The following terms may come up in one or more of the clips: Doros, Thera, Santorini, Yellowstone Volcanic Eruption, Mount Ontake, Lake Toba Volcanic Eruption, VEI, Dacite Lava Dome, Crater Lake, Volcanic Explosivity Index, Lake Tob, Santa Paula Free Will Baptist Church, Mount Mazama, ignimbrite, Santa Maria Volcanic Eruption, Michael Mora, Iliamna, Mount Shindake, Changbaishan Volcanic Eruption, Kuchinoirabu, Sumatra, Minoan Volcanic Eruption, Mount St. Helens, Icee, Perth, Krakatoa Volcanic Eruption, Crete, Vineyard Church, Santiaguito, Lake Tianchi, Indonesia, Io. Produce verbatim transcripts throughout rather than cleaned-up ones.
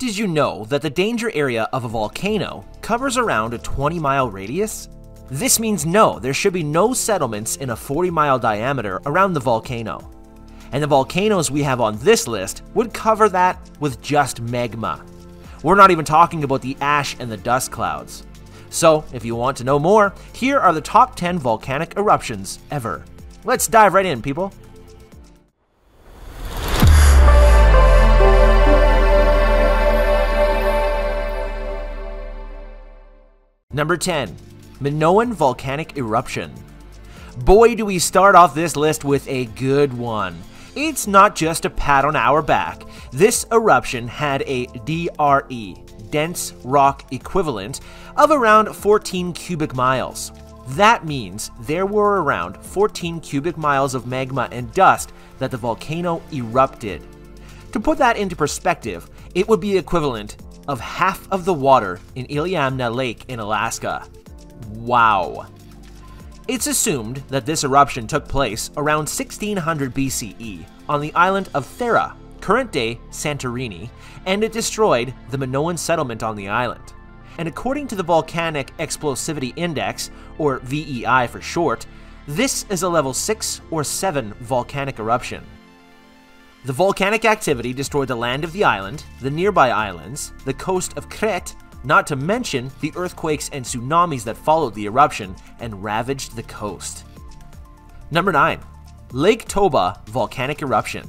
Did you know that the danger area of a volcano covers around a twenty mile radius? This means no, there should be no settlements in a forty mile diameter around the volcano. And the volcanoes we have on this list would cover that with just magma. We're not even talking about the ash and the dust clouds. So, if you want to know more, here are the top ten volcanic eruptions ever. Let's dive right in, people. Number ten. Minoan Volcanic Eruption. Boy, do we start off this list with a good one. It's not just a pat on our back. This eruption had a D R E, dense rock equivalent, of around fourteen cubic miles. That means there were around fourteen cubic miles of magma and dust that the volcano erupted. To put that into perspective, it would be equivalent of half of the water in Iliamna Lake in Alaska. Wow. It's assumed that this eruption took place around sixteen hundred B C E on the island of Thera, current-day Santorini, and it destroyed the Minoan settlement on the island. And according to the Volcanic Explosivity Index, or V E I for short, this is a level six or seven volcanic eruption. The volcanic activity destroyed the land of the island, the nearby islands, the coast of Crete, not to mention the earthquakes and tsunamis that followed the eruption and ravaged the coast. Number nine. Lake Toba Volcanic Eruption.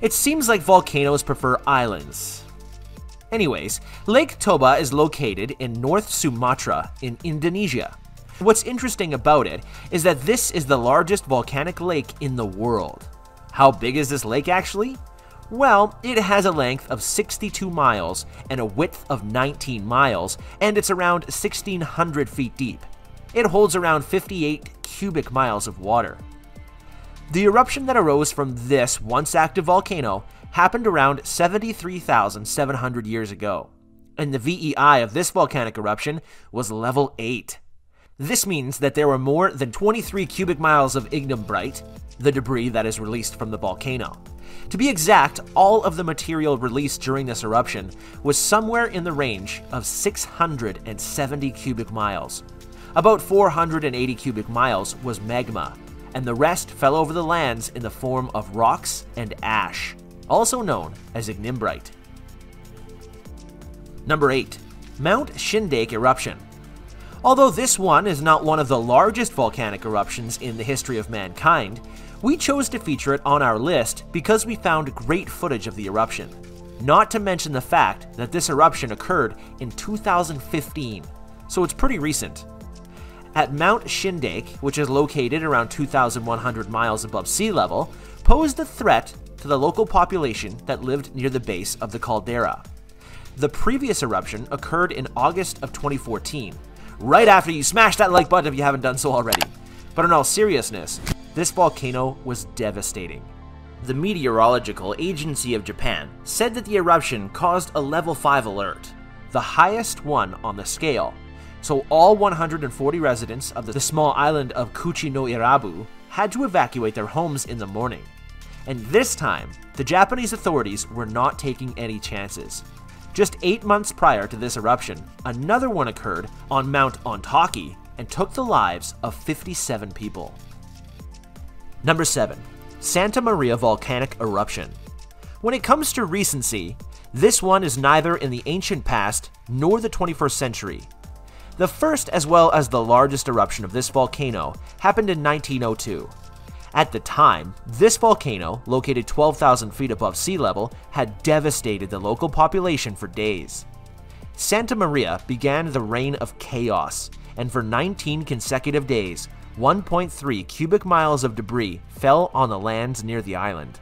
It seems like volcanoes prefer islands. Anyways, Lake Toba is located in North Sumatra in Indonesia. What's interesting about it is that this is the largest volcanic lake in the world. How big is this lake actually? Well, it has a length of sixty-two miles and a width of nineteen miles, and it's around sixteen hundred feet deep. It holds around fifty-eight cubic miles of water. The eruption that arose from this once active volcano happened around seventy-three thousand seven hundred years ago, and the V E I of this volcanic eruption was level eight. This means that there were more than twenty-three cubic miles of ignimbrite, the debris that is released from the volcano. To be exact, all of the material released during this eruption was somewhere in the range of six hundred seventy cubic miles. About four hundred eighty cubic miles was magma, and the rest fell over the lands in the form of rocks and ash, also known as ignimbrite. Number eight. Mount Shindake Eruption. Although this one is not one of the largest volcanic eruptions in the history of mankind, we chose to feature it on our list because we found great footage of the eruption. Not to mention the fact that this eruption occurred in two thousand fifteen, so it's pretty recent. At Mount Shindake, which is located around two thousand one hundred miles above sea level, posed a threat to the local population that lived near the base of the caldera. The previous eruption occurred in August of twenty fourteen. Right after you smash that like button if you haven't done so already. But in all seriousness, this volcano was devastating. The Meteorological Agency of Japan said that the eruption caused a level five alert, the highest one on the scale. So all one hundred forty residents of the small island of Kuchinoirabu had to evacuate their homes in the morning. And this time, the Japanese authorities were not taking any chances. Just eight months prior to this eruption, another one occurred on Mount Ontake and took the lives of fifty-seven people. Number seven. Santa Maria Volcanic Eruption. When it comes to recency, this one is neither in the ancient past nor the twenty-first century. The first as well as the largest eruption of this volcano happened in nineteen oh two. At the time, this volcano, located twelve thousand feet above sea level, had devastated the local population for days. Santa Maria began the reign of chaos, and for nineteen consecutive days, one point three cubic miles of debris fell on the lands near the island.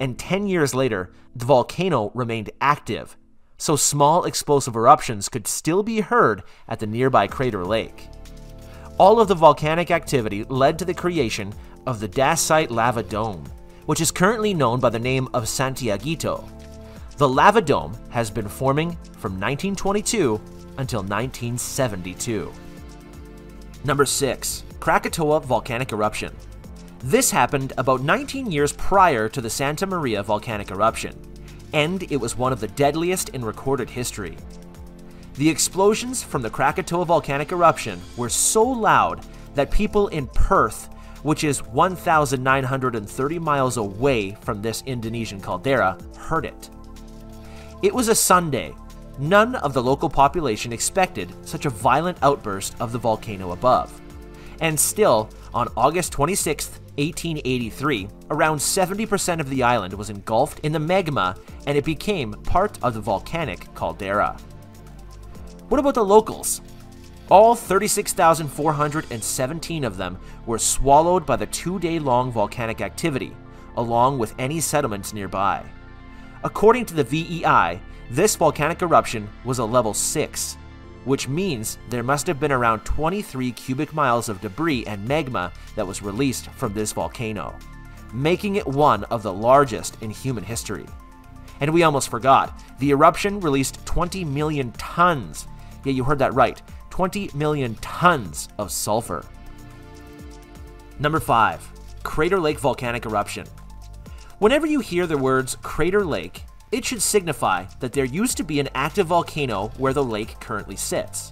And ten years later, the volcano remained active, so small explosive eruptions could still be heard at the nearby Crater Lake. All of the volcanic activity led to the creation of the Dacite Lava Dome, which is currently known by the name of Santiaguito. The Lava Dome has been forming from nineteen twenty-two until nineteen seventy-two. Number six. Krakatoa Volcanic Eruption. This happened about nineteen years prior to the Santa Maria Volcanic Eruption. and it was one of the deadliest in recorded history. The explosions from the Krakatoa volcanic eruption were so loud that people in Perth, which is one thousand nine hundred thirty miles away from this Indonesian caldera, heard it. It was a Sunday. None of the local population expected such a violent outburst of the volcano above. And still, on August twenty-sixth, eighteen eighty-three, around seventy percent of the island was engulfed in the magma and it became part of the volcanic caldera. What about the locals? All thirty-six thousand four hundred seventeen of them were swallowed by the two-day-long volcanic activity, along with any settlements nearby. According to the V E I, this volcanic eruption was a level six, which means there must have been around twenty-three cubic miles of debris and magma that was released from this volcano, making it one of the largest in human history. And we almost forgot, the eruption released twenty million tons, yeah, you heard that right, twenty million tons of sulfur. Number five, Crater Lake Volcanic Eruption. Whenever you hear the words Crater Lake, it should signify that there used to be an active volcano where the lake currently sits.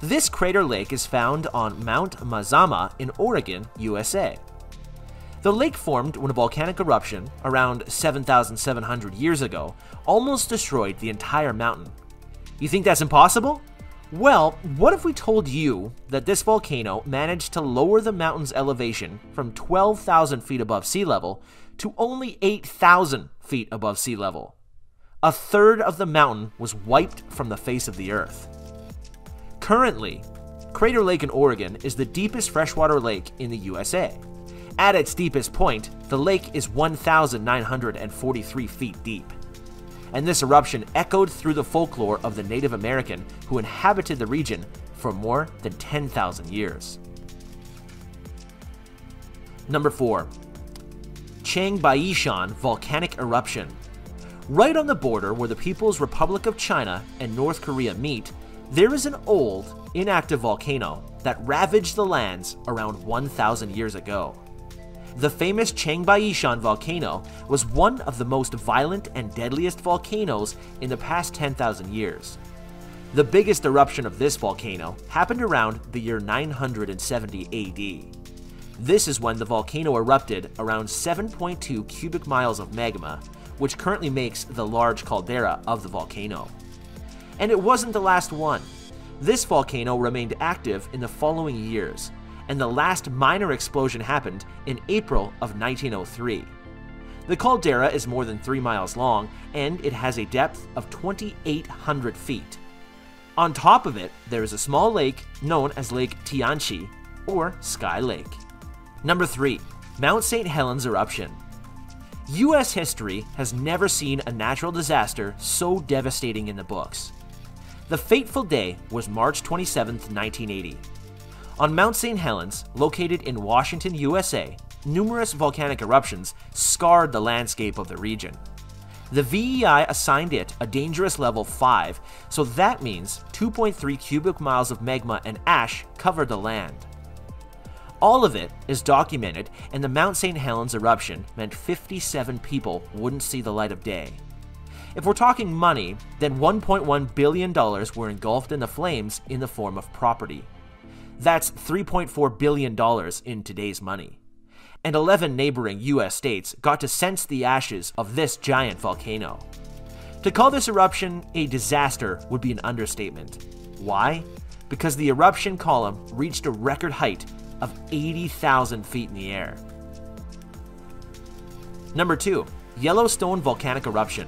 This crater lake is found on Mount Mazama in Oregon, U S A. The lake formed when a volcanic eruption, around seven thousand seven hundred years ago, almost destroyed the entire mountain. You think that's impossible? Well, what if we told you that this volcano managed to lower the mountain's elevation from twelve thousand feet above sea level to only eight thousand feet above sea level? A third of the mountain was wiped from the face of the earth. Currently, Crater Lake in Oregon is the deepest freshwater lake in the U S A. At its deepest point, the lake is one thousand nine hundred forty-three feet deep. And this eruption echoed through the folklore of the Native American who inhabited the region for more than ten thousand years. Number four, Changbaishan Volcanic Eruption. Right on the border where the People's Republic of China and North Korea meet, there is an old, inactive volcano that ravaged the lands around one thousand years ago. The famous Changbaishan volcano was one of the most violent and deadliest volcanoes in the past ten thousand years. The biggest eruption of this volcano happened around the year nine hundred seventy A D. This is when the volcano erupted around seven point two cubic miles of magma, which currently makes the large caldera of the volcano. And it wasn't the last one. This volcano remained active in the following years, and the last minor explosion happened in April of nineteen oh three. The caldera is more than three miles long, and it has a depth of twenty-eight hundred feet. On top of it, there is a small lake known as Lake Tianchi, or Sky Lake. Number three, Mount Saint Helens Eruption. U S history has never seen a natural disaster so devastating in the books. The fateful day was March twenty-seventh, nineteen eighty. On Mount Saint Helens, located in Washington, U S A, numerous volcanic eruptions scarred the landscape of the region. The V E I assigned it a dangerous level five, so that means two point three cubic miles of magma and ash covered the land. All of it is documented, and the Mount Saint Helens eruption meant fifty-seven people wouldn't see the light of day. If we're talking money, then one point one billion dollars were engulfed in the flames in the form of property. That's three point four billion dollars in today's money. And eleven neighboring U S states got to sense the ashes of this giant volcano. To call this eruption a disaster would be an understatement. Why? Because the eruption column reached a record height of eighty thousand feet in the air. Number two, Yellowstone Volcanic Eruption.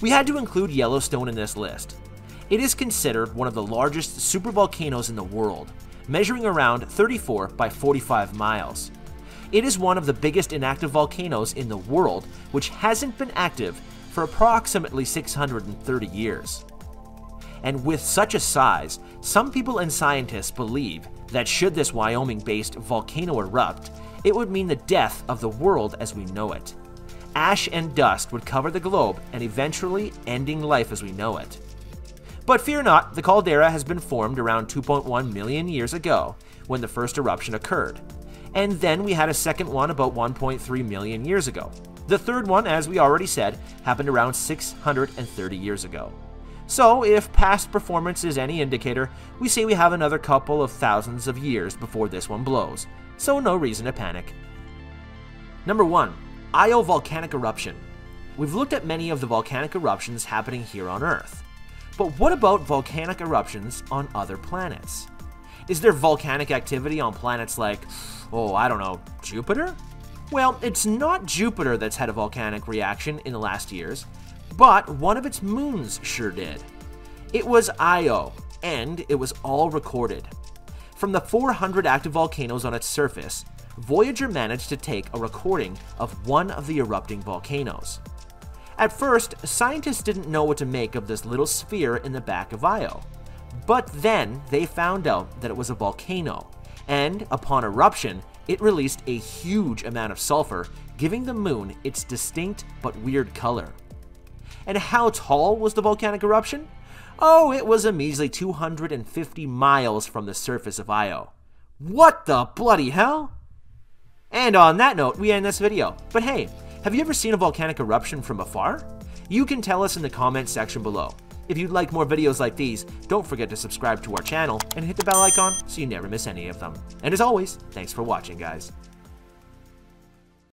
We had to include Yellowstone in this list. It is considered one of the largest supervolcanoes in the world, measuring around thirty-four by forty-five miles. It is one of the biggest inactive volcanoes in the world, which hasn't been active for approximately six hundred thirty years. And with such a size, some people and scientists believe that should this Wyoming-based volcano erupt, it would mean the death of the world as we know it. Ash and dust would cover the globe and eventually ending life as we know it. But fear not, the caldera has been formed around two point one million years ago when the first eruption occurred. And then we had a second one about one point three million years ago. The third one, as we already said, happened around six hundred thirty years ago. So, if past performance is any indicator, we say we have another couple of thousands of years before this one blows, so no reason to panic. Number one. Io Volcanic Eruption. We've looked at many of the volcanic eruptions happening here on Earth. But what about volcanic eruptions on other planets? Is there volcanic activity on planets like, oh, I don't know, Jupiter? Well, it's not Jupiter that's had a volcanic reaction in the last years, but one of its moons sure did. It was Io, and it was all recorded. From the four hundred active volcanoes on its surface, Voyager managed to take a recording of one of the erupting volcanoes. At first, scientists didn't know what to make of this little sphere in the back of Io, but then they found out that it was a volcano, and upon eruption, it released a huge amount of sulfur, giving the moon its distinct but weird color. And how tall was the volcanic eruption? Oh, it was a measly two hundred fifty miles from the surface of Io. What the bloody hell? And on that note, we end this video. But hey, have you ever seen a volcanic eruption from afar? You can tell us in the comments section below. If you'd like more videos like these, don't forget to subscribe to our channel and hit the bell icon so you never miss any of them. And as always, thanks for watching, guys.